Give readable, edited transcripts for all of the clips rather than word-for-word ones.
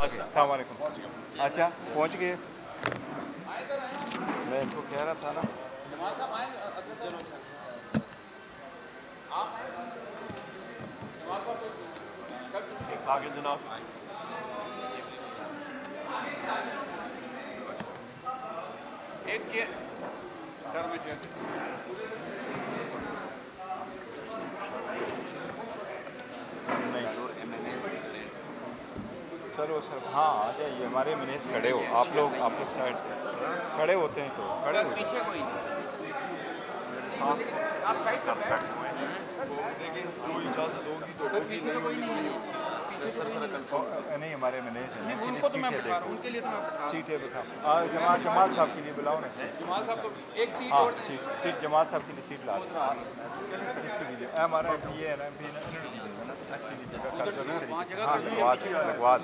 अस्सलाम वालेकुम। अच्छा पहुँच गए, मैं इनको कह रहा था ना। आगे जनाब एक के घर में चलो सर। हाँ आ जाइए, हमारे मिनेस खड़े हो आप लोग साइड खड़े होते हैं तो खड़े हो। पीछे कोई आप साइड पर देखिए, जो इजाज़त होगी तो होगी, नहीं होगी तो नहीं होगी। सर सर कंफर्म नहीं, हमारे मिनेस हैं उनको तो मैं बता रहा हूं, उनके लिए तो मैं सीटें बता। जमाल साहब के लिए बुलाओ ना। जमाल साहब को एक सीट और सीट जमाल साहब के लिए सीट ला दो। इसके लिए हमारा ये है ना चलो। अगर बाकी खड़े हो हम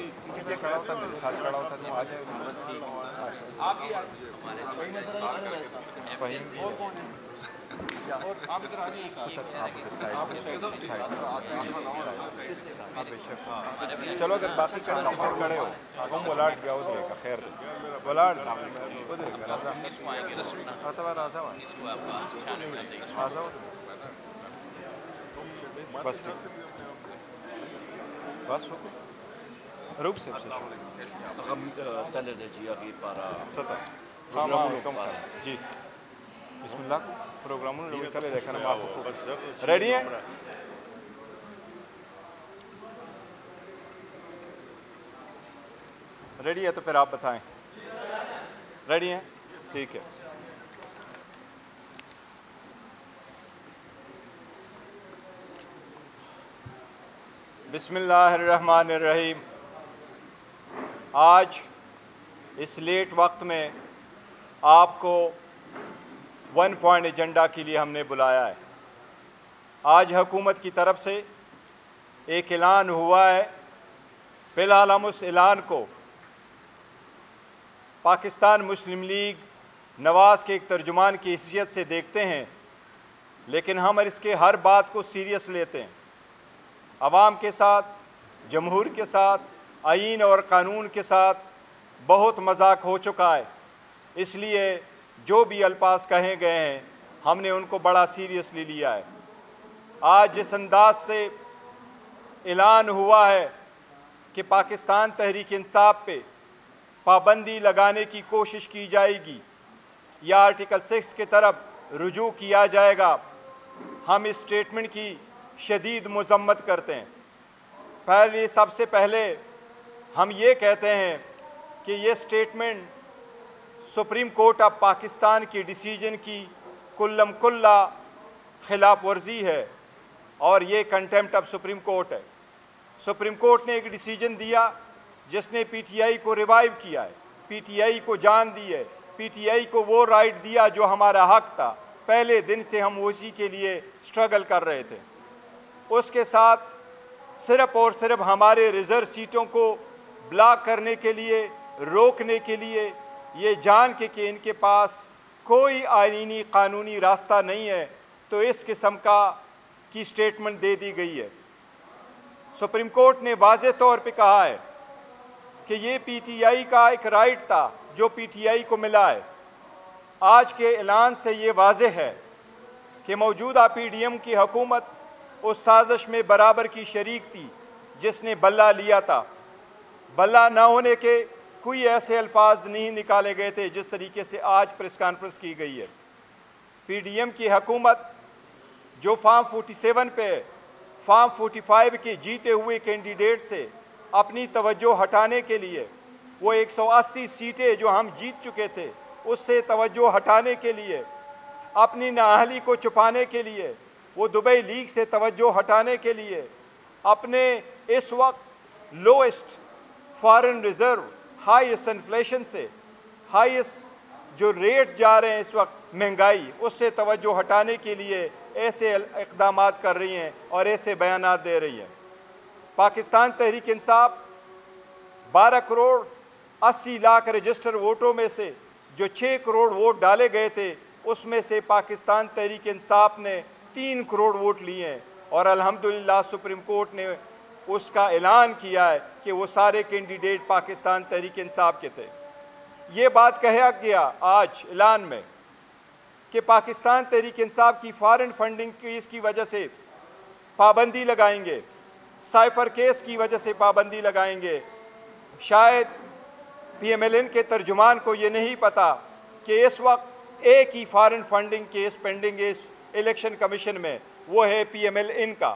बुलाट गया उधर का खैर बुलाट उधर का राजा बस बस रूप से हम तले जी अभी पारा सता प्रोग्राम जी बिस्मिल्लाह प्रोग्राम तले देखना आपको रेडी है। रेडी है तो फिर आप बताएं। रेडी हैं? ठीक है। बिस्मिल्लाहिर्रहमानिर्रहीम। आज इस लेट वक्त में आपको वन पॉइंट एजेंडा के लिए हमने बुलाया है। आज हुकूमत की तरफ से एक ऐलान हुआ है। फ़िलहाल हम उस ऐलान को पाकिस्तान मुस्लिम लीग नवाज़ के एक तर्जुमान की हैसियत से देखते हैं, लेकिन हम इसके हर बात को सीरियस लेते हैं। आवाम के साथ, जमहूर के साथ, आइन और कानून के साथ बहुत मजाक हो चुका है, इसलिए जो भी अल्फाज कहे गए हैं हमने उनको बड़ा सीरियसली लिया है। आज जिस अंदाज से ऐलान हुआ है कि पाकिस्तान तहरीक इंसाफ़ पे पाबंदी लगाने की कोशिश की जाएगी या आर्टिकल 6 की तरफ रुजू किया जाएगा, हम इस स्टेटमेंट की शदीद मजम्मत करते हैं। पहले सबसे पहले हम ये कहते हैं कि ये statement supreme court of Pakistan की डिसीजन की कुल्लम कुल्ला खिलाफ वर्जी है और ये कंटेम्प्ट ऑफ सुप्रीम कोर्ट है। सुप्रीम कोर्ट ने एक डिसीजन दिया जिसने पीटीआई को रिवाइव किया है, पीटीआई को जान दी है, पीटीआई को वो राइट दिया जो हमारा हक था। पहले दिन से हम उसी के लिए स्ट्रगल कर रहे थे। उसके साथ सिर्फ और सिर्फ हमारे रिज़र्व सीटों को ब्लॉक करने के लिए, रोकने के लिए, ये जान के कि इनके पास कोई आईनी कानूनी रास्ता नहीं है, तो इस किस्म की स्टेटमेंट दे दी गई है। सुप्रीम कोर्ट ने वाज़े तौर पे कहा है कि ये पीटीआई का एक राइट था जो पीटीआई को मिला है। आज के ऐलान से ये वाज़े है कि मौजूदा पीडीएम की हुकूमत उस साजिश में बराबर की शरीक थी जिसने बल्ला लिया था। बल्ला ना होने के कोई ऐसे अल्फाज नहीं निकाले गए थे जिस तरीके से आज प्रेस कॉन्फ्रेंस की गई है। पीडीएम की हुकूमत जो फार्म 47 पे फार्म 45 के जीते हुए कैंडिडेट से अपनी तवज्जो हटाने के लिए, वो 180 सीटें जो हम जीत चुके थे उससे तवज्जो हटाने के लिए, अपनी नाअहली को छुपाने के लिए, वो दुबई लीग से तवज्जो हटाने के लिए अपने इस वक्त lowest foreign reserve, highest inflation से हाईएस्ट जो रेट जा रहे हैं इस वक्त महंगाई, उससे तवज्जो हटाने के लिए ऐसे इक़दाम कर रही हैं और ऐसे बयान दे रही हैं। पाकिस्तान तहरीक इंसाफ 12 करोड़ 80 लाख रजिस्टर वोटों में से जो 6 करोड़ वोट डाले गए थे उसमें से पाकिस्तान तहरीक इंसाफ ने 3 करोड़ वोट लिए हैं और अल्हम्दुलिल्लाह सुप्रीम कोर्ट ने उसका ऐलान किया है कि वो सारे कैंडिडेट पाकिस्तान तहरीक इंसाफ़ के थे। ये बात कहा गया आज ऐलान में कि पाकिस्तान तहरीक इंसाफ़ की फॉरेन फंडिंग की इसकी वजह से पाबंदी लगाएंगे, साइफर केस की वजह से पाबंदी लगाएंगे। शायद PMLN के तर्जुमान को ये नहीं पता कि इस वक्त एक ही फॉरेन फंडिंग केस पेंडिंग है इलेक्शन कमीशन में, वो है PMLN का।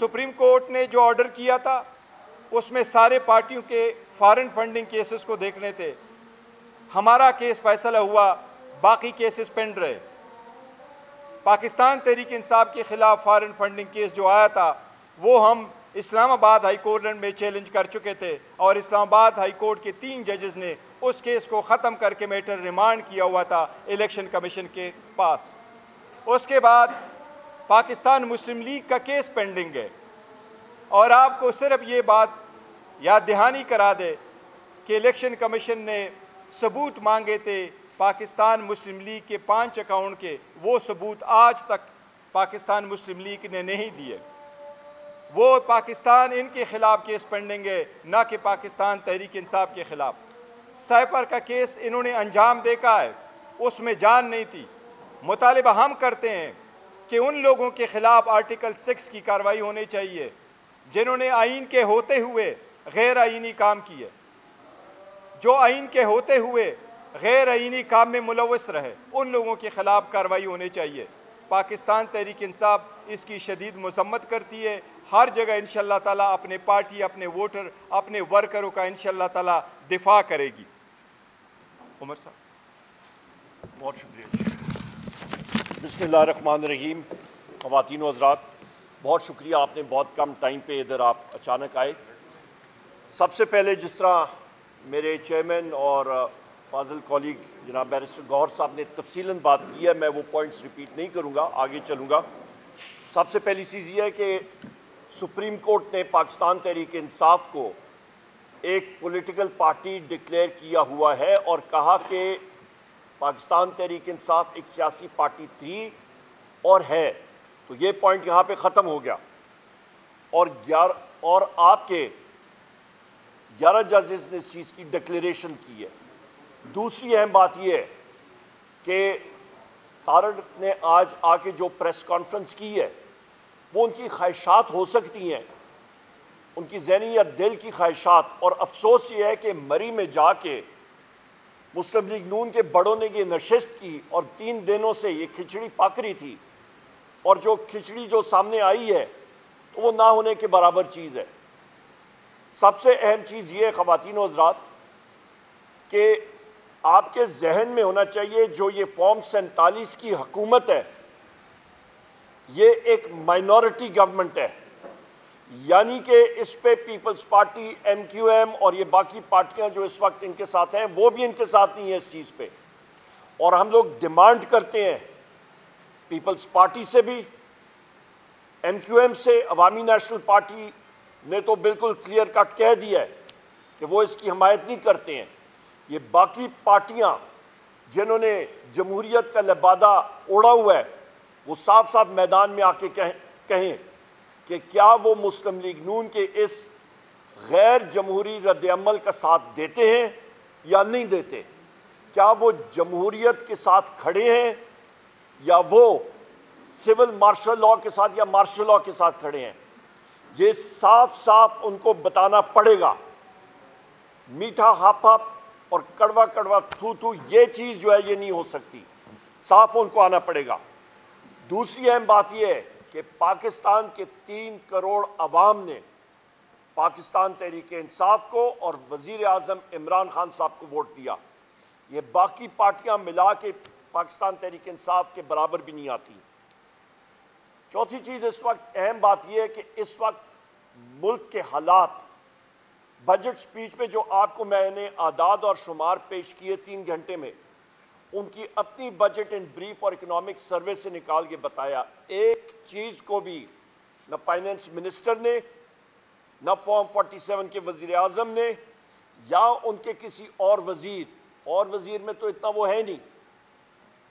सुप्रीम कोर्ट ने जो ऑर्डर किया था उसमें सारे पार्टियों के फॉरेन फंडिंग केसेस को देखने थे। हमारा केस फैसला हुआ, बाकी केसेस पेंड रहे। पाकिस्तान तहरीक इंसाफ के ख़िलाफ़ फॉरेन फंडिंग केस जो आया था वो हम इस्लामाबाद हाई कोर्ट में चैलेंज कर चुके थे और इस्लामाबाद हाई कोर्ट के 3 जजेस ने उस केस को ख़त्म करके मैटर रिमांड किया हुआ था इलेक्शन कमीशन के पास। उसके बाद पाकिस्तान मुस्लिम लीग का केस पेंडिंग है। और आपको सिर्फ ये बात याद दहानी करा दे कि इलेक्शन कमीशन ने सबूत मांगे थे पाकिस्तान मुस्लिम लीग के 5 अकाउंट के, वो सबूत आज तक पाकिस्तान मुस्लिम लीग ने नहीं दिए। वो पाकिस्तान इनके ख़िलाफ़ केस पेंडिंग है, ना कि पाकिस्तान तहरीक इंसाफ के ख़िलाफ़। साइपर का केस इन्होंने अंजाम देखा है, उसमें जान नहीं थी। मुतालबा हम करते हैं कि उन लोगों के ख़िलाफ़ आर्टिकल 6 की कार्रवाई होनी चाहिए जिन्होंने आइन के होते हुए गैर आइनी काम किए, जो आइन के होते हुए गैर आइनी काम में मुलवस रहे, उन लोगों के ख़िलाफ़ कार्रवाई होनी चाहिए। पाकिस्तान तहरीक इंसाफ इसकी शदीद मजम्मत करती है। हर जगह इंशाअल्लाह ताला अपने पार्टी, अपने वोटर, अपने वर्करों का इंशाअल्लाह ताला दिफा करेगी। उमर साहब बहुत शुक्रिया। बिस्मिल्लाहिर्रहमानिर्रहीम। ख़वातीन व हज़रात, बहुत शुक्रिया, आपने बहुत कम टाइम पे इधर आप अचानक आए। सबसे पहले जिस तरह मेरे चेयरमैन और फाजिल कॉलीग जनाब बैरिस्टर गौहर साहब ने तफसीलन बात की है, मैं वो पॉइंट्स रिपीट नहीं करूँगा, आगे चलूँगा। सबसे पहली चीज़ ये है कि सुप्रीम कोर्ट ने पाकिस्तान तहरीक इंसाफ को एक पॉलिटिकल पार्टी डिक्लेयर किया हुआ है और कहा कि पाकिस्तान तहरीक इंसाफ एक सियासी पार्टी थी और है, तो ये पॉइंट यहाँ पे ख़त्म हो गया। और आपके 11 जजेस ने इस चीज़ की डिक्लेरेशन की है। दूसरी अहम बात यह है कि तारर ने आज आके जो प्रेस कॉन्फ्रेंस की है वो उनकी ख्वाहिशात हो सकती हैं, उनकी जहनी या दिल की ख्वाहिशात। और अफसोस ये है कि मरी में जाके मुस्लिम लीग नून के बड़ों ने ये नशिस्त की और 3 दिनों से ये खिचड़ी पक रही थी और जो खिचड़ी जो सामने आई है तो वो ना होने के बराबर चीज़ है। सबसे अहम चीज़ ये है ख़वातीन और हज़रात कि आपके जहन में होना चाहिए जो ये फॉर्म 47 की हकूमत है, ये एक माइनॉरिटी गवर्नमेंट है, यानी कि इस पे पीपल्स पार्टी, MQM और ये बाकी पार्टियां जो इस वक्त इनके साथ हैं वो भी इनके साथ नहीं है इस चीज़ पे। और हम लोग डिमांड करते हैं पीपल्स पार्टी से भी, MQM से। अवामी नेशनल पार्टी ने तो बिल्कुल क्लियर कट कह दिया है कि वो इसकी हमायत नहीं करते हैं। ये बाकी पार्टियां जिन्होंने जमहूरियत का लिबादा ओढ़ा हुआ है वो साफ साफ मैदान में आके कहें कि क्या वो मुस्लिम लीग नून के इस गैर जमहूरी रद्दअमल का साथ देते हैं या नहीं देते, क्या वो जमहूरियत के साथ खड़े हैं या वो सिविल मार्शल लॉ के साथ या मार्शल लॉ के साथ खड़े हैं। ये साफ साफ उनको बताना पड़ेगा। मीठा हाप हाप और कड़वा कड़वा थू थू ये चीज़ जो है ये नहीं हो सकती, साफ उनको आना पड़ेगा। दूसरी अहम बात यह है कि पाकिस्तान के 3 करोड़ अवाम ने पाकिस्तान तहरीक इंसाफ को और वज़ीर आज़म इमरान खान साहब को वोट दिया। ये बाकी पार्टियां मिला के पाकिस्तान तहरीक इंसाफ के बराबर भी नहीं आती। चौथी चीज़ इस वक्त अहम बात यह है कि इस वक्त मुल्क के हालात, बजट स्पीच में जो आपको मैंने आदाद और शुमार पेश किए 3 घंटे में, उनकी अपनी बजट एंड ब्रीफ और इकोनॉमिक सर्वे से निकाल के बताया, एक चीज़ को भी न फाइनेंस मिनिस्टर ने, न फॉर्म 47 के वज़ीर आज़म ने या उनके किसी और वज़ीर में तो इतना वो है नहीं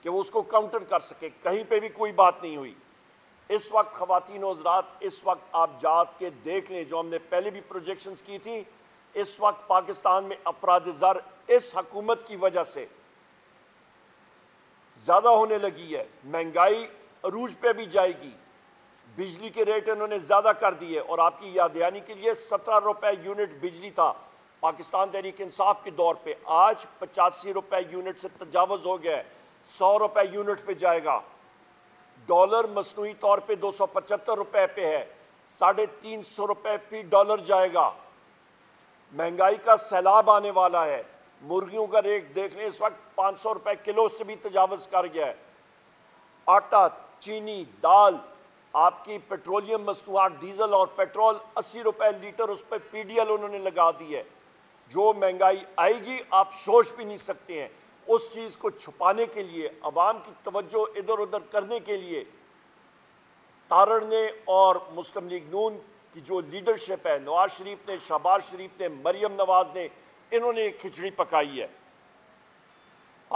कि वो उसको काउंटर कर सके, कहीं पे भी कोई बात नहीं हुई। इस वक्त ख़वातीन और हज़रात, इस वक्त आप जात के देख लें जो हमने पहले भी प्रोजेक्शंस की थी, इस वक्त पाकिस्तान में अफराद ज़र इस हकूमत की वजह से ज़्यादा होने लगी है। महंगाई अरूज पे भी जाएगी, बिजली के रेट इन्होंने ज़्यादा कर दिए। और आपकी यादयानी के लिए 17 रुपये यूनिट बिजली था पाकिस्तान तहरीक इंसाफ़ के दौर पे, आज 85 रुपये यूनिट से तजावज़ हो गया है, 100 रुपये यूनिट पे जाएगा। डॉलर मसनूई तौर पे 275 रुपये पे है, 350 रुपये फी डॉलर जाएगा। महंगाई का सैलाब आने वाला है। मुर्गियों का रेट देख लें, इस वक्त 500 रुपये किलो से भी तजावज़ कर गया है। आटा, चीनी, दाल, आपकी पेट्रोलियम मसनूआत, डीजल और पेट्रोल 80 रुपये लीटर, उस पर PDL उन्होंने लगा दी है। जो महंगाई आएगी आप सोच भी नहीं सकते हैं। उस चीज़ को छुपाने के लिए, अवाम की तवज्जो इधर उधर करने के लिए तारर ने और मुस्लिम लीग नून की जो लीडरशिप है, नवाज शरीफ ने, शहबाज शरीफ ने, मरियम नवाज ने, इन्होंने एक खिचड़ी पकाई है।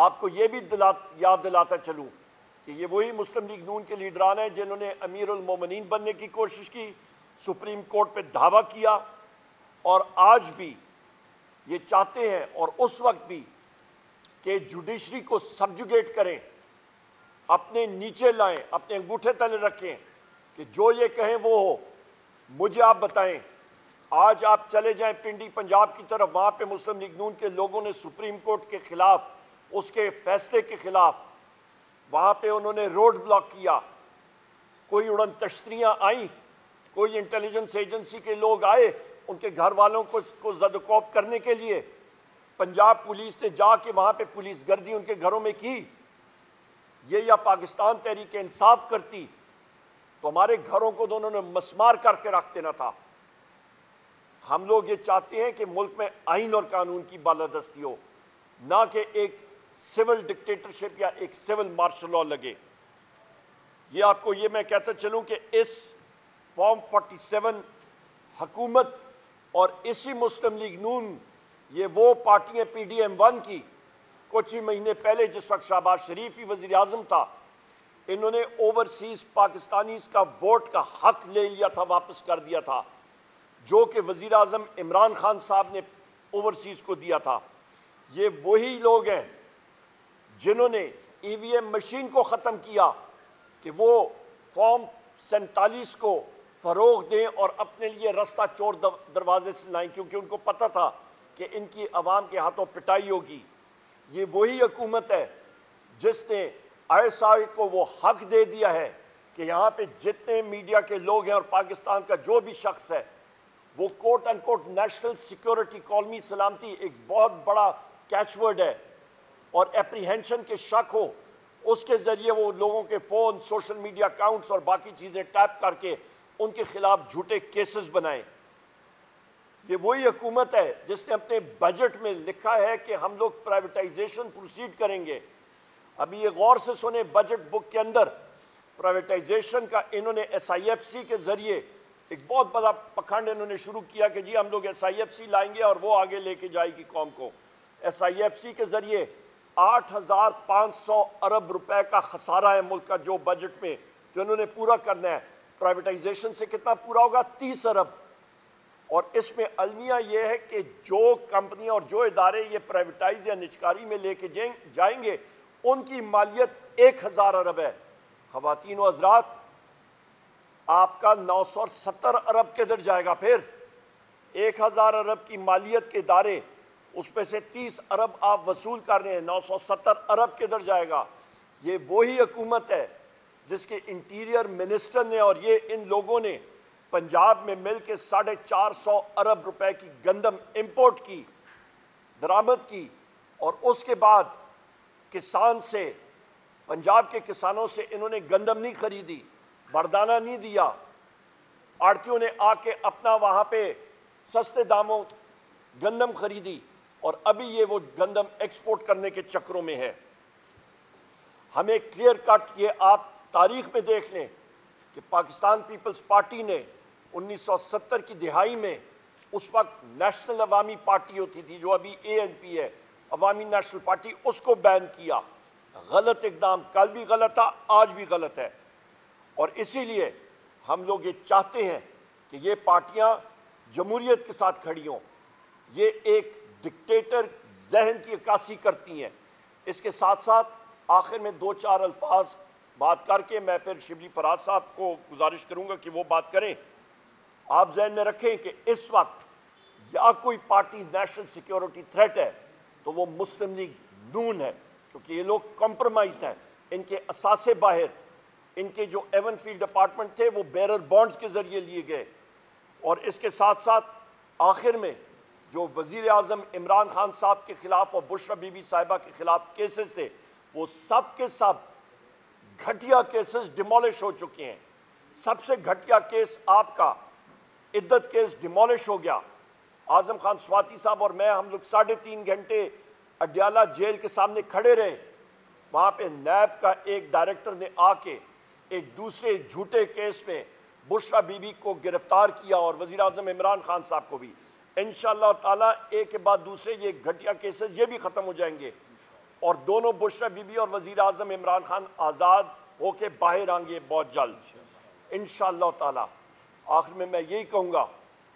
आपको ये भी याद दिलाता चलूँ कि ये वही मुस्लिम लीग नून के लीडरान हैं जिन्होंने अमीरुल मोमिनीन बनने की कोशिश की, सुप्रीम कोर्ट पे दावा किया, और आज भी ये चाहते हैं और उस वक्त भी कि जुडिशरी को सब्जुगेट करें, अपने नीचे लाएं, अपने अंगूठे तले रखें कि जो ये कहें वो हो। मुझे आप बताएं, आज आप चले जाएं पिंडी पंजाब की तरफ, वहाँ पे मुस्लिम लीग नून के लोगों ने सुप्रीम कोर्ट के ख़िलाफ़, उसके फैसले के ख़िलाफ़ वहाँ पे उन्होंने रोड ब्लॉक किया। कोई उड़न तश्तरियाँ आई, कोई इंटेलिजेंस एजेंसी के लोग आए उनके घर वालों को जदकोब करने के लिए। पंजाब पुलिस ने जाके वहाँ पे पुलिस गर्दी उनके घरों में की। ये या पाकिस्तान तहरीक इंसाफ करती तो हमारे घरों को तो उन्होंने मस्मार करके रख देना था। हम लोग ये चाहते हैं कि मुल्क में आइन और कानून की बालादस्ती हो, ना कि एक सिविल डिक्टेटरशिप या एक सिविल मार्शल लॉ लगे। ये आपको ये मैं कहता चलूँ कि इस फॉर्म 47 हकूमत और इसी मुस्लिम लीग नून, ये वो पार्टी है PDM 1 की, कुछ ही महीने पहले जिस वक्त शहबाज शरीफ ही वज़ीर आज़म था, इन्होंने ओवरसीज़ पाकिस्तानीज़ का वोट का हक ले लिया था, वापस कर दिया था, जो कि वज़ीर आज़म इमरान खान साहब ने ओवरसीज़ को दिया था। ये वही लोग हैं जिन्होंने EVM मशीन को ख़त्म किया कि वो फॉर्म 47 को फ़रोग दें और अपने लिए रास्ता चोर दरवाजे से लाएँ, क्योंकि उनको पता था कि इनकी आवाम के हाथों पिटाई होगी। ये वही हकूमत है जिसने ISI को वो हक दे दिया है कि यहाँ पे जितने मीडिया के लोग हैं और पाकिस्तान का जो भी शख्स है वो quote and quote national security, कौमी सलामती एक बहुत बड़ा कैचवर्ड है, और एप्रीहेंशन के शक हो उसके ज़रिए वो लोगों के फ़ोन, सोशल मीडिया अकाउंट्स और बाकी चीज़ें टैप करके उनके ख़िलाफ़ झूठे केसेस बनाएं। ये वही हुकूमत है जिसने अपने बजट में लिखा है कि हम लोग प्राइवेटाइजेशन प्रोसीड करेंगे। अभी ये गौर से सुने, बजट बुक के अंदर प्राइवेटाइजेशन का इन्होंने SIFC के ज़रिए एक बहुत बड़ा पखंड इन्होंने शुरू किया कि जी हम लोग SIFC लाएंगे और वो आगे लेके जाएगी कौम को। SIFC के ज़रिए 8,500 अरब रुपए का खसारा है मुल्क का, जो बजट में जो उन्होंने पूरा करना है। प्राइवेटाइजेशन से कितना पूरा होगा? 30 अरब। और इसमें अलमिया ये है कि जो कंपनियां और जो इदारे ये प्राइवेटाइज या निचकारी में लेके जाएंगे उनकी मालियत 1,000 अरब है। ख़वातीन और हज़रात, आपका 970 अरब किधर जाएगा? फिर 1,000 अरब की मालियत के इदारे, उसमें से 30 अरब आप वसूल कर रहे हैं, 970 अरब किधर जाएगा? ये वही हुकूमत है जिसके इंटीरियर मिनिस्टर ने और ये इन लोगों ने पंजाब में मिल के 450 अरब रुपए की गंदम इंपोर्ट की, दरामद की, और उसके बाद किसान से, पंजाब के किसानों से इन्होंने गंदम नहीं खरीदी, बरदाना नहीं दिया। आड़तियों ने आके अपना वहाँ पे सस्ते दामों गंदम खरीदी और अभी ये वो गंदम एक्सपोर्ट करने के चक्रों में है। हमें क्लियर कट, ये आप तारीख में देख लें कि पाकिस्तान पीपल्स पार्टी ने 1970 की दिहाई में, उस वक्त नेशनल अवामी पार्टी होती थी जो अभी ANP है, अवामी नेशनल पार्टी, उसको बैन किया। गलत इकदाम, कल भी गलत था, आज भी गलत है। और इसीलिए हम लोग ये चाहते हैं कि ये पार्टियां जमहूरियत के साथ खड़ी हों। ये एक डिक्टेटर जहन की अक्कासी करती हैं। इसके साथ साथ आखिर में दो चार अल्फाज बात करके मैं फिर शिबली फराज़ साहब को गुजारिश करूंगा कि वो बात करें। आप जहन में रखें कि इस वक्त या कोई पार्टी नेशनल सिक्योरिटी थ्रेट है तो वो मुस्लिम लीग नून है, क्योंकि ये लोग कॉम्प्रोमाइज्ड हैं। इनके असासे बाहर, इनके जो एवन फील्ड अपार्टमेंट थे वो बेरर बॉन्ड्स के ज़रिए लिए गए। और इसके साथ साथ आखिर में जो वज़ीर आज़म इमरान खान साहब के ख़िलाफ़ और बुशरा बीबी साहिबा के ख़िलाफ़ केसेस थे, वो सब के सब घटिया केसेस डिमोलिश हो चुके हैं। सबसे घटिया केस आपका इद्दत केस डिमोलिश हो गया। आज़म खान स्वाति साहब और मैं, हम लोग 3.5 घंटे अड्याला जेल के सामने खड़े रहे। वहाँ पे नैब का एक डायरेक्टर ने आके एक दूसरे झूठे केस में बुशरा बीबी को गिरफ्तार किया और वज़ीर आज़म इमरान खान साहब को भी। इंशाअल्लाह ताला एक के बाद दूसरे ये घटिया केसेस ये भी ख़त्म हो जाएंगे और दोनों बुशरा बीबी और वज़ीर आज़म इमरान खान आज़ाद होके बाहर आएंगे बहुत जल्द इंशाअल्लाह ताला। आखिर में मैं यही कहूँगा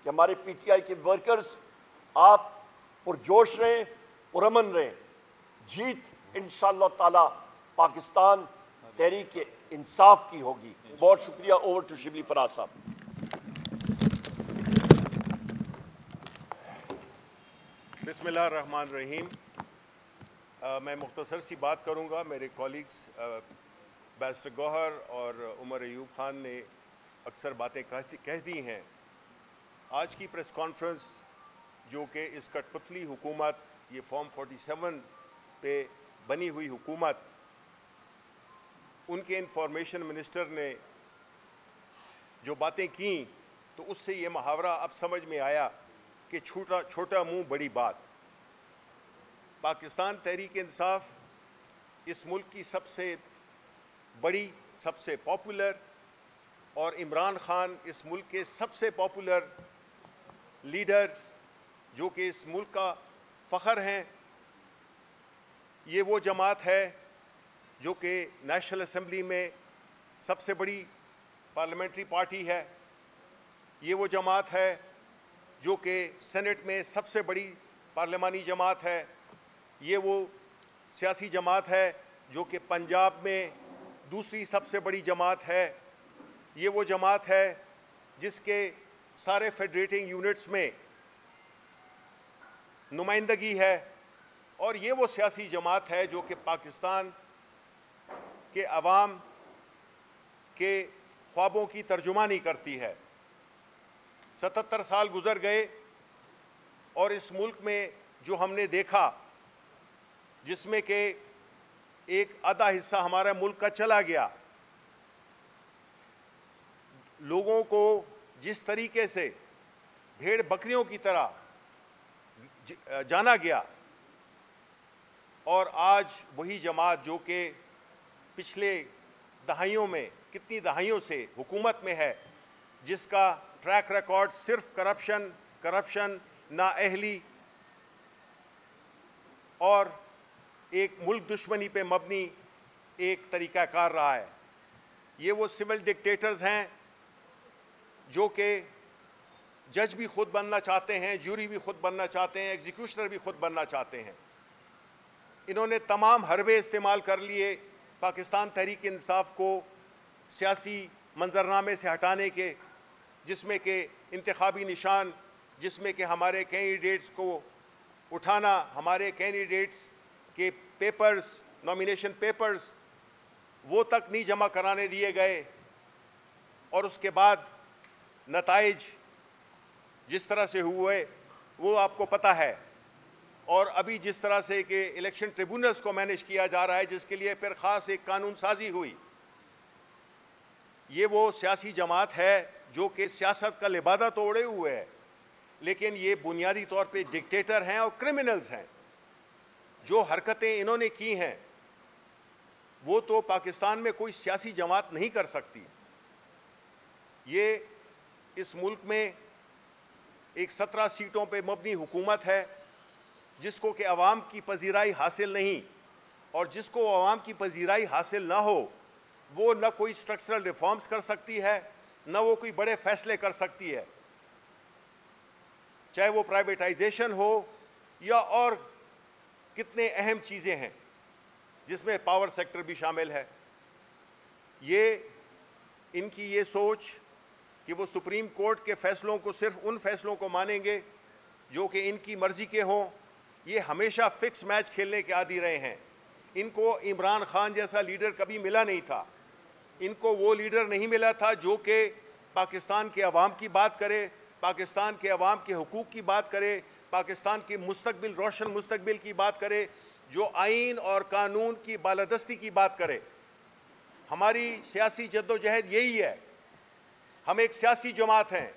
कि हमारे PTI के वर्कर्स, आप पुरजोश रहें, पुरमन रहें। जीत इंशाअल्लाह ताला पाकिस्तान तहरीक इंसाफ़ की होगी। बहुत शुक्रिया। ओवर टू शिबली फराज़ साहब। बिस्मिल्लाह रहमान रहीम। मैं मुख्तसर सी बात करूँगा। मेरे कॉलीग्स बैरिस्टर गौहर और उमर अयूब खान ने अक्सर बातें कह दी हैं। आज की प्रेस कॉन्फ्रेंस जो कि इस कठपुतली हुकूमत, ये फॉर्म 47 पे बनी हुई हुकूमत, उनके इंफॉर्मेशन मिनिस्टर ने जो बातें की तो उससे ये मुहावरा अब समझ में आया कि छोटा छोटा मुंह बड़ी बात। पाकिस्तान तहरीक इंसाफ इस मुल्क की सबसे बड़ी, सबसे पॉपुलर और इमरान खान इस मुल्क के सबसे पॉपुलर लीडर जो कि इस मुल्क का फ़ख्र हैं, ये वो जमात है जो कि नेशनल असम्बली में सबसे बड़ी पार्लियामेंट्री पार्टी है। ये वो जमात है जो कि सेनेट में सबसे बड़ी पार्लियामानी जमात है। ये वो सियासी जमात है जो कि पंजाब में दूसरी सबसे बड़ी जमात है। ये वो जमात है जिसके सारे फेडरेटिंग यूनिट्स में नुमाइंदगी है। और ये वो सियासी जमात है जो कि पाकिस्तान के अवाम के ख्वाबों की तर्जुमानी करती है। 77 साल गुजर गए और इस मुल्क में जो हमने देखा, जिसमें कि एक आधा हिस्सा हमारा मुल्क का चला गया, लोगों को जिस तरीके से भेड़ बकरियों की तरह जाना गया, और आज वही जमात जो कि पिछले दहाइयों में, कितनी दहाइयों से हुकूमत में है, जिसका ट्रैक रिकॉर्ड सिर्फ करप्शन, नाअहली और एक मुल्क दुश्मनी पे मबनी एक तरीक़ाकार रहा है। ये वो सिविल डिक्टेटर्स हैं जो कि जज भी खुद बनना चाहते हैं, ज्यूरी भी खुद बनना चाहते हैं, एग्जीक्यूशनर भी खुद बनना चाहते हैं। इन्होंने तमाम हरबे इस्तेमाल कर लिए पाकिस्तान तहरीक इंसाफ को सियासी मंजरनामे से हटाने के, जिसमें कि इंतखाबी निशान, जिसमें कि हमारे कैंडिडेट्स को उठाना, हमारे कैंडिडेट्स के पेपर्स, नॉमिनेशन पेपर्स वो तक नहीं जमा कराने दिए गए। और उसके बाद नताइज जिस तरह से हुए वो आपको पता है। और अभी जिस तरह से कि इलेक्शन ट्रिब्यूनल्स को मैनेज किया जा रहा है, जिसके लिए फिर ख़ास एक कानून साजी हुई, ये वो सियासी जमात है जो कि सियासत का लिबादा तो ओढ़े हुए है, लेकिन ये बुनियादी तौर पे डिक्टेटर हैं और क्रिमिनल्स हैं। जो हरकतें इन्होंने की हैं वो तो पाकिस्तान में कोई सियासी जमात नहीं कर सकती। ये इस मुल्क में एक 17 सीटों पे मबनी हुकूमत है जिसको कि आवाम की पजीराई हासिल नहीं, और जिसको आवाम की पजीराई हासिल ना हो वो न कोई स्ट्रक्चरल रिफॉर्म्स कर सकती है, न वो कोई बड़े फैसले कर सकती है, चाहे वो प्राइवेटाइजेशन हो या और कितने अहम चीज़ें हैं जिसमें पावर सेक्टर भी शामिल है। ये इनकी ये सोच कि वो सुप्रीम कोर्ट के फैसलों को सिर्फ उन फैसलों को मानेंगे जो कि इनकी मर्ज़ी के हों, ये हमेशा फिक्स मैच खेलने के आदी रहे हैं। इनको इमरान खान जैसा लीडर कभी मिला नहीं था, इनको वो लीडर नहीं मिला था जो कि पाकिस्तान के अवाम की बात करे, पाकिस्तान के अवाम के हुकूक की बात करे, पाकिस्तान के मुस्तकबिल रोशन मुस्तकबिल की बात करे, जो आइन और कानून की बालादस्ती की बात करे। हमारी सियासी जद्दोजहद यही है। हम एक सियासी जमात हैं,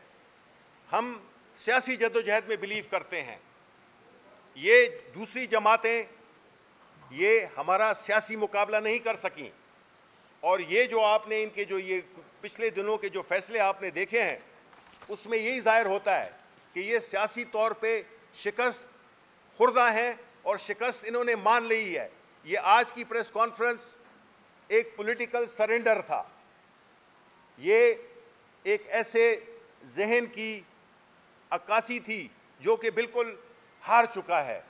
हम सियासी जद्दोजहद में बिलीव करते हैं। ये दूसरी जमातें ये हमारा सियासी मुकाबला नहीं कर सकीं। और ये जो आपने इनके जो ये पिछले दिनों के जो फैसले आपने देखे हैं उसमें यही ज़ाहिर होता है कि ये सियासी तौर पे शिकस्त खुर्दा हैं और शिकस्त इन्होंने मान ली है। ये आज की प्रेस कॉन्फ्रेंस एक पॉलिटिकल सरेंडर था, ये एक ऐसे जहन की अक्कासी थी जो कि बिल्कुल हार चुका है।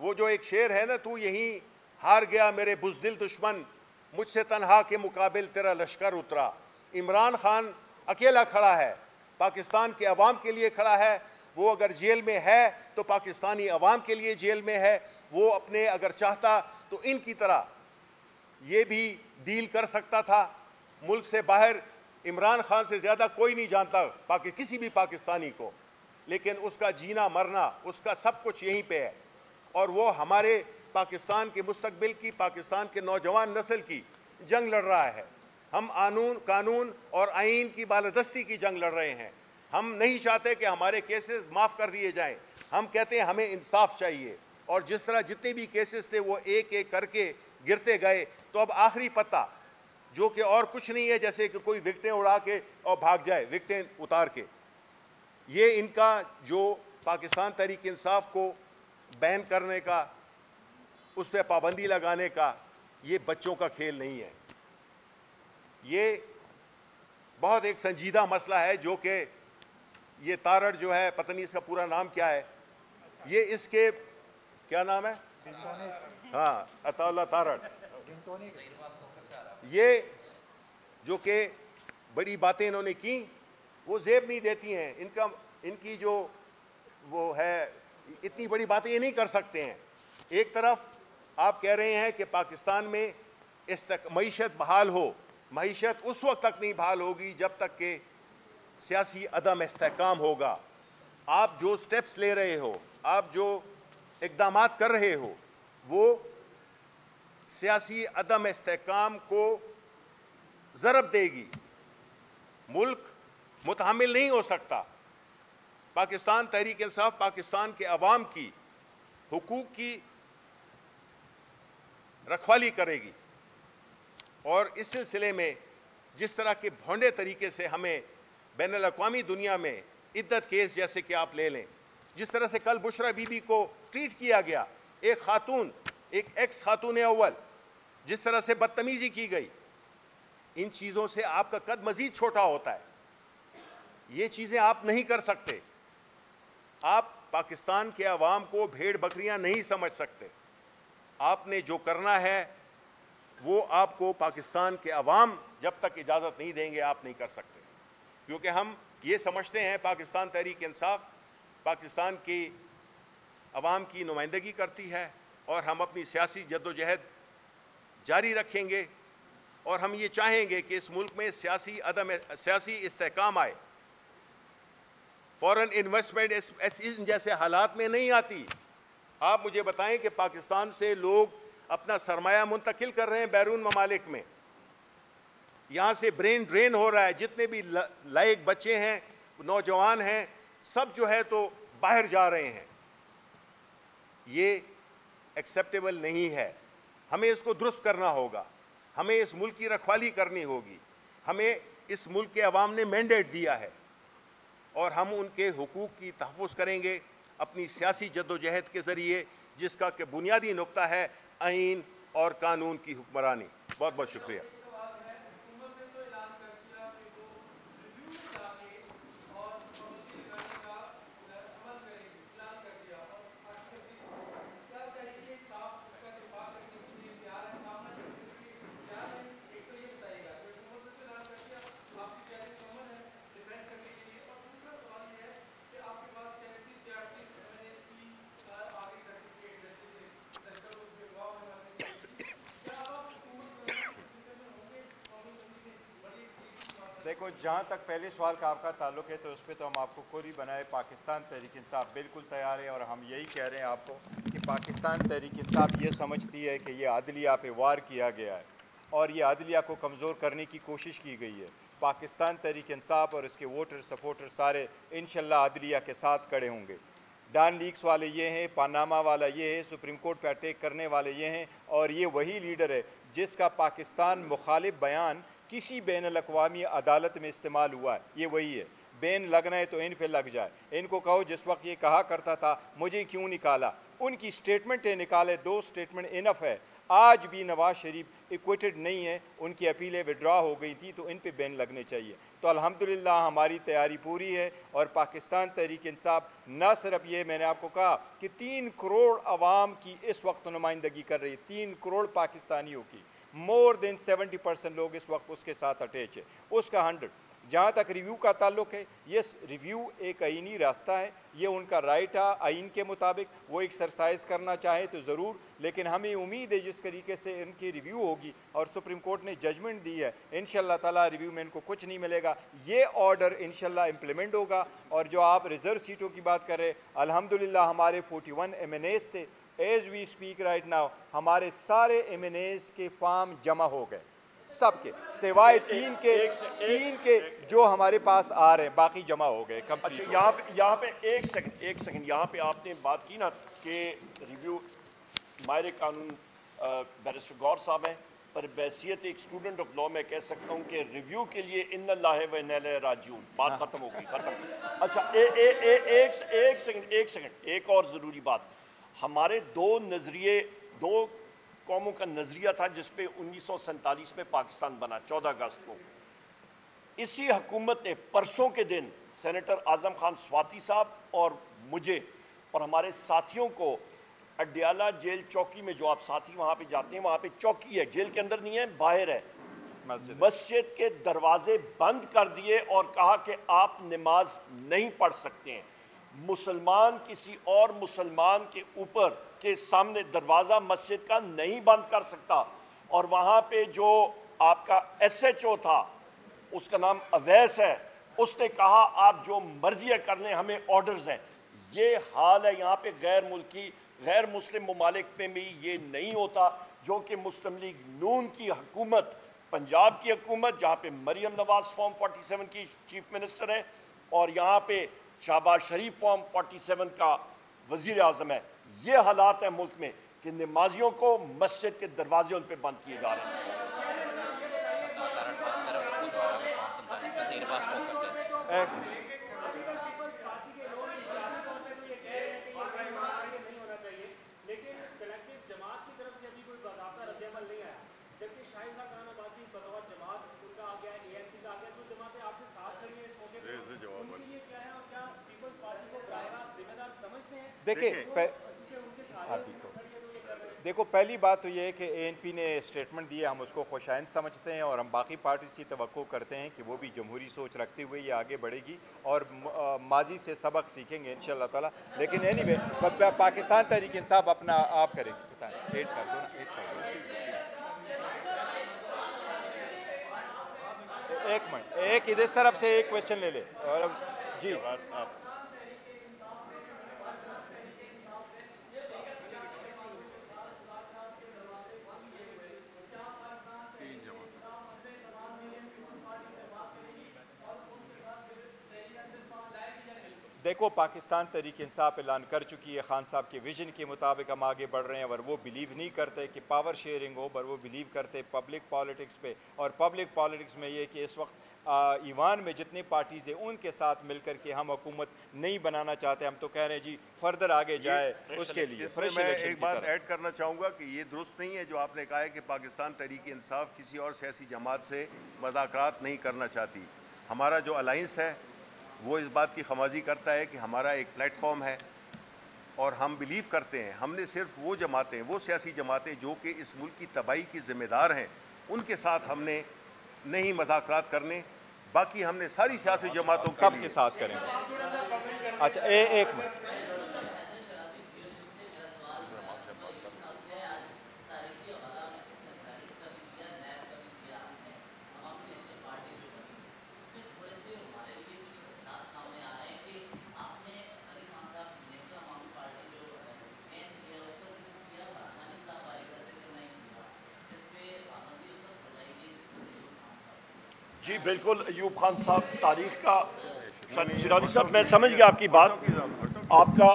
वो जो एक शेर है ना, तू यहीं हार गया मेरे बुजदिल दुश्मन, मुझसे तन्हा के मुकाबिल तेरा लश्कर उतरा। इमरान खान अकेला खड़ा है, पाकिस्तान के अवाम के लिए खड़ा है। वो अगर जेल में है तो पाकिस्तानी अवाम के लिए जेल में है। वो अपने अगर चाहता तो इनकी तरह ये भी डील कर सकता था। मुल्क से बाहर इमरान खान से ज़्यादा कोई नहीं जानता किसी भी पाकिस्तानी को, लेकिन उसका जीना मरना उसका सब कुछ यहीं पे है। और वो हमारे पाकिस्तान के मुस्तकबिल की, पाकिस्तान के नौजवान नस्ल की जंग लड़ रहा है। हम कानून और आइन की बालादस्ती की जंग लड़ रहे हैं। हम नहीं चाहते कि हमारे केसेस माफ़ कर दिए जाएं। हम कहते हैं हमें इंसाफ चाहिए। और जिस तरह जितने भी केसेस थे वो एक एक करके गिरते गए, तो अब आखिरी पत्ता जो कि और कुछ नहीं है जैसे कि कोई विकटें उड़ा के और भाग जाए, विकटें उतार के। ये इनका जो पाकिस्तान तहरीक इंसाफ को बैन करने का, उस पर पाबंदी लगाने का, ये बच्चों का खेल नहीं है। ये बहुत एक संजीदा मसला है जो कि ये तारर जो है, पता नहीं इसका पूरा नाम क्या है, ये इसके क्या नाम है, हाँ, अताउल्ला तारर, ये जो कि बड़ी बातें इन्होंने की वो जेब नहीं देती हैं। इनकी जो वो है, इतनी बड़ी बातें ये नहीं कर सकते हैं। एक तरफ आप कह रहे हैं कि पाकिस्तान में मईशत बहाल हो, मईशत उस वक्त तक नहीं बहाल होगी जब तक कि सियासी अदम इस्तेहकाम होगा। आप जो स्टेप्स ले रहे हो, आप जो इकदाम कर रहे हो, वो सियासी अदम इस्तेहकाम को ज़रब देगी। मुल्क मुतहमिल नहीं हो सकता। पाकिस्तान तहरीक इंसाफ पाकिस्तान के अवाम की हुकूक की रखवाली करेगी। और इस सिलसिले में जिस तरह के भोंडे तरीके से हमें बैनुल अक़वामी दुनिया में इद्दत केस जैसे कि आप ले लें, जिस तरह से कल बुशरा बीबी को ट्रीट किया गया, एक खातून, एक एक्स खातून अव्वल, जिस तरह से बदतमीज़ी की गई, इन चीज़ों से आपका कद मज़ीद छोटा होता है। ये चीज़ें आप नहीं कर सकते। आप पाकिस्तान के अवाम को भेड़ बकरियां नहीं समझ सकते। आपने जो करना है वो आपको पाकिस्तान के अवाम जब तक इजाज़त नहीं देंगे आप नहीं कर सकते, क्योंकि हम ये समझते हैं पाकिस्तान तहरीक इंसाफ पाकिस्तान की अवाम की नुमाइंदगी करती है और हम अपनी सियासी जद्दोजहद जारी रखेंगे। और हम ये चाहेंगे कि इस मुल्क में सियासी इस्तेहकाम आए। फॉरेन इन्वेस्टमेंट इन जैसे हालात में नहीं आती। आप मुझे बताएं कि पाकिस्तान से लोग अपना सरमाया मुंतकिल कर रहे हैं बैरून ममालिक में, यहाँ से ब्रेन ड्रेन हो रहा है। जितने भी लायक बच्चे हैं, नौजवान हैं, सब जो है तो बाहर जा रहे हैं। ये एक्सेप्टेबल नहीं है। हमें इसको दुरुस्त करना होगा, हमें इस मुल्क की रखवाली करनी होगी। हमें इस मुल्क के अवाम ने मैंडेट दिया है और हम उनके हुकूक की तहफ़्फ़ुज़ करेंगे अपनी सियासी जद्दोजहद के ज़रिए, जिसका के बुनियादी नुक्ता है आइन और कानून की हुक्मरानी। बहुत बहुत शुक्रिया। देखो, जहाँ तक पहले सवाल का आपका ताल्लुक है तो उस पर तो हम आपको कोरी बनाए, पाकिस्तान तहरीक इंसाफ़ बिल्कुल तैयार है और हम यही कह रहे हैं आपको कि पाकिस्तान तहरीक इंसाफ़ ये समझती है कि ये अदलिया पे वार किया गया है और ये अदलिया को कमज़ोर करने की कोशिश की गई है। पाकिस्तान तहरीक इंसाफ़ और इसके वोटर सपोर्टर सारे इंशाल्लाह अदलिया के साथ खड़े होंगे। डान लीक्स वाले ये हैं, पानामा वाला ये है, सुप्रीम कोर्ट पर अटैक करने वाले ये हैं और ये वही लीडर है जिसका पाकिस्तान मुखालिफ बयान किसी बैन-उल-अक़वामी अदालत में इस्तेमाल हुआ है। ये वही है, बैन लगना है तो इन पे लग जाए। इनको कहो जिस वक्त ये कहा करता था मुझे क्यों निकाला, उनकी स्टेटमेंटें निकाले, 2 स्टेटमेंट इनफ है। आज भी नवाज शरीफ एक्विटेड नहीं है, उनकी अपीलें विड्रॉ हो गई थी तो इन पे बैन लगने चाहिए। तो अल्हम्दुलिल्लाह हमारी तैयारी पूरी है और पाकिस्तान तहरीक इंसाफ न सिर्फ ये मैंने आपको कहा कि 3 करोड़ आवाम की इस वक्त नुमाइंदगी कर रही है, 3 करोड़ पाकिस्तानियों की, मोर देन 70% लोग इस वक्त उसके साथ अटैच है, उसका 100। जहाँ तक रिव्यू का ताल्लुक है, ये रिव्यू एक आइनी रास्ता है, ये उनका राइट है, आइन के मुताबिक वो एक्सरसाइज करना चाहे तो ज़रूर, लेकिन हमें उम्मीद है जिस तरीके से इनकी रिव्यू होगी और सुप्रीम कोर्ट ने जजमेंट दी है इंशाल्लाह ताला रिव्यू में इनको कुछ नहीं मिलेगा, ये ऑर्डर इंशाल्लाह इम्प्लीमेंट होगा। और जो आप रिज़र्व सीटों की बात कर रहे, अल्हम्दुलिल्लाह हमारे 41 MNAs थे, as we speak right now हमारे सारे MNAs के फॉर्म जमा हो गए, सब के सिवाय 3 के जो हमारे पास आ रहे हैं, बाकी जमा हो गए। अच्छा, यहाँ पे एक सेकंड, यहाँ पे आपने बात की ना कि रिव्यू माहिर कानून बैरिस्टर गौहर साहब हैं, पर बैसियत एक स्टूडेंट ऑफ लॉ मैं कह सकता हूँ कि रिव्यू के लिए इन्नल्लाह व इन्ना इलैहि राजिऊन, बात खत्म हो गई, खत्म। अच्छा, एक सेकंड, एक और ज़रूरी बात, हमारे 2 कौमों का नज़रिया था जिसपे 1947 में पाकिस्तान बना, 14 अगस्त को। इसी हुकूमत ने परसों के दिन सेनेटर आज़म खान स्वाति साहब और मुझे और हमारे साथियों को अड्याला जेल चौकी में, जो आप साथी वहाँ पे जाते हैं, वहाँ पे चौकी है, जेल के अंदर नहीं है, बाहर है, मस्जिद के दरवाजे बंद कर दिए और कहा कि आप नमाज नहीं पढ़ सकते हैं। मुसलमान किसी और मुसलमान के ऊपर के सामने दरवाज़ा मस्जिद का नहीं बंद कर सकता। और वहाँ पे जो आपका SHO था, उसका नाम अवैस है, उसने कहा आप जो मर्जी कर लें, हमें ऑर्डर्स हैं। ये हाल है यहाँ पे, गैर मुस्लिम ममालिक में भी ये नहीं होता, जो कि मुस्लिम लीग नून की हुकूमत, पंजाब की हुकूमत, जहाँ पे मरियम नवाज फॉर्म 47 की चीफ मिनिस्टर है और यहाँ पे शहबाज शरीफ फॉर्म 47 का वजीर आज़म है। ये हालात हैं मुल्क में कि नमाजियों को मस्जिद के दरवाजे उन पर बंद किए जा रहे हैं। जबकि शाह खाकान अब्बासी बतौर जमात उनका आ गया, एएनपी का आ गया, तो जमातें आपके साथ खड़ी हैं इस मौके पे, उनके लिए क्या है और क्या पीपल्स पार्टी को दायरा जिम्मेदार समझते हैं? देखो, पहली बात तो ये है कि ANP ने स्टेटमेंट दिया, हम उसको खुशायंद समझते हैं और हम बाकी पार्टी से तवक्को करते हैं कि वो भी जमहूरी सोच रखते हुए ये आगे बढ़ेगी और माजी से सबक सीखेंगे इंशाल्लाह ताला। लेकिन एनीवे पाकिस्तान तहरीक इंसाफ अपना आप करेगी, बताएं एक मिनट इस तरफ से एक क्वेश्चन ले ले और अब जी आप देखो पाकिस्तान तहरीक इंसाफ़ ऐलान कर चुकी है, खान साहब के विजन के मुताबिक हम आगे बढ़ रहे हैं, और वो बिलीव नहीं करते कि पावर शेयरिंग हो, पर वो बिलीव करते पब्लिक पॉलिटिक्स पे। और पब्लिक पॉलिटिक्स में ये कि इस वक्त ईवान में जितनी पार्टीज़ हैं उनके साथ मिलकर के हम हुकूमत नहीं बनाना चाहते, हम तो कह रहे हैं जी फर्दर आगे जाए उसके लिए। मैं एक बात ऐड करना चाहूँगा कि ये दुरुस्त नहीं है जो आपने कहा है कि पाकिस्तान तहरीक इंसाफ़ किसी और सियासी जमात से मज़ाकरात नहीं करना चाहती। हमारा जो अलाइंस है वो इस बात की खमाजी करता है कि हमारा एक प्लेटफॉर्म है और हम बिलीव करते हैं, हमने सिर्फ वो जमातें, वो सियासी जमातें जो कि इस मुल्क की तबाही की ज़िम्मेदार हैं, उनके साथ हमने नहीं मज़ाकरात करने, बाकी हमने सारी सियासी जमातों सबके साथ करेंगे। अच्छा एक मिनट, जी बिल्कुल अयूब खान साहब तारीख का चिरानी साहब मैं समझ गया आपकी बात, आपका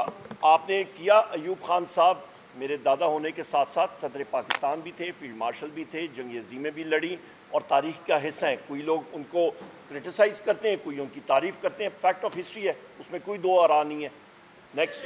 आपने किया। अयूब खान साहब मेरे दादा होने के साथ साथ सदर पाकिस्तान भी थे, फील्ड मार्शल भी थे, जंग अजीमें भी लड़ी और तारीख का हिस्सा हैं। कोई लोग उनको क्रिटिसाइज़ करते हैं, कोई उनकी तारीफ़ करते हैं, फैक्ट ऑफ हिस्ट्री है, उसमें कोई दो आरा नहीं है। नेक्स्ट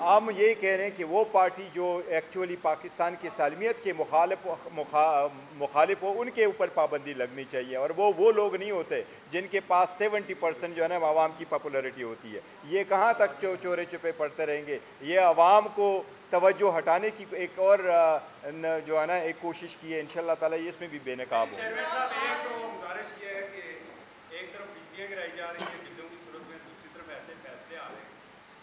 हम ये कह रहे हैं कि वो पार्टी जो एक्चुअली पाकिस्तान की सालमियत के मुखालिफ हो उनके ऊपर पाबंदी लगनी चाहिए, और वो लोग नहीं होते जिनके पास 70% जो है ना आवाम की पॉपुलैरिटी होती है। ये कहाँ तक चोरे चुपे पड़ते रहेंगे? ये आवाम को तवज्जो हटाने की एक और जो है ना एक कोशिश की है, इंशाल्लाह ताला ये इसमें भी बेनकाब हो। चेयरमैन साहब एक तो गुजारिश की है कि एक तरफ बिजलियाँ गिराई जा रही है बिलों की सूरत में, दूसरी तरफ ऐसे फैसले आ रहे हैं।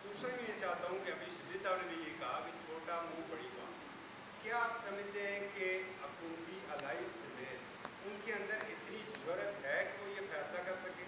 दूसरा मैं ये चाहता हूँ कि अभी शिबली साहब ने ये कहा कि छोटा मुँह बड़ी बात, क्या आप समझते हैं कि हुकूमती अलाइंस में उनके अंदर इतनी जरूरत है कि वो ये फैसला कर सकें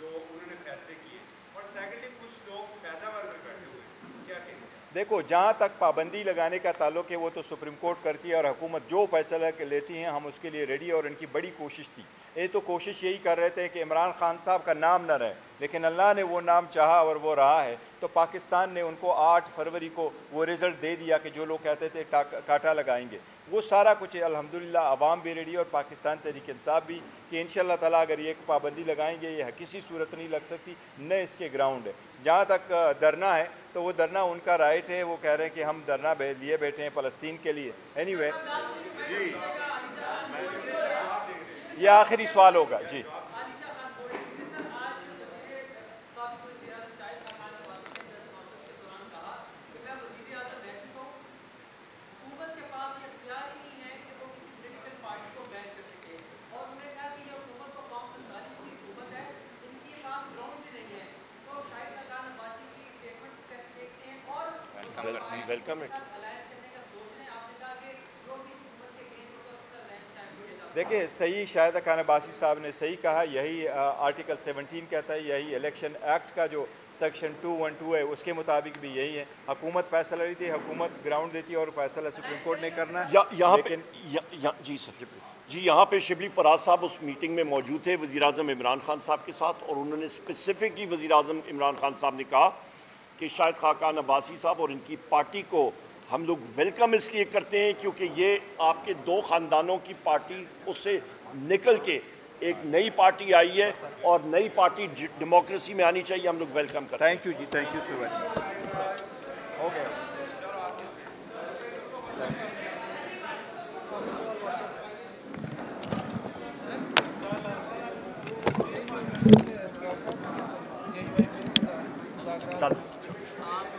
जो उन्होंने फैसले किए? और सेकेंडली कुछ लोग फैजाबाद में बैठे हुए हैं, क्या कहेंगे? देखो जहाँ तक पाबंदी लगाने का ताल्लुक है वो तो सुप्रीम कोर्ट करती है, और हुकूमत जो फैसला लेती हैं हम उसके लिए रेडी है, और इनकी बड़ी कोशिश थी। ये तो कोशिश यही कर रहे थे कि इमरान खान साहब का नाम ना रहे, लेकिन अल्लाह ने वो नाम चाहा और वो रहा है। तो पाकिस्तान ने उनको 8 फरवरी को वो रिज़ल्ट दे दिया कि जो लोग कहते थे काटा लगाएंगे वो सारा कुछ है। अल्हम्दुलिल्लाह आवाम भी रेडी और पाकिस्तान तहरीक इंसाफ भी कि इंशाल्लाह ताला अगर ये पाबंदी लगाएंगे ये किसी सूरत नहीं लग सकती, न इसके ग्राउंड है। जहाँ तक धरना है तो वो धरना उनका राइट है, वो कह रहे हैं कि हम धरना लिए बैठे हैं फ़लस्तीन के लिए। एनीवे जी ये आखिरी सवाल होगा जी। देखिए सही शाह खाकान अब्बासी साहब ने सही कहा, यही आर्टिकल 17 कहता है, यही इलेक्शन एक्ट का जो सेक्शन 212 है उसके मुताबिक भी यही है। हुकूमत फैसला लेती है, हुकूमत ग्राउंड देती है और फैसला सुप्रीम कोर्ट ने करना है। यहाँ पे शिबली फराज़ साहब उस मीटिंग में मौजूद थे वज़ीर-ए-आज़म इमरान खान साहब के साथ, और उन्होंने स्पेसिफिकली वज़ीर-ए-आज़म इमरान खान साहब ने कहा कि शाह खाकान अब्बासी साहब और इनकी पार्टी को हम लोग वेलकम इसलिए करते हैं क्योंकि ये आपके दो ख़ानदानों की पार्टी उससे निकल के एक नई पार्टी आई है और नई पार्टी डेमोक्रेसी में आनी चाहिए, हम लोग वेलकम करते हैं। थैंक यू जी, thank you so much. Okay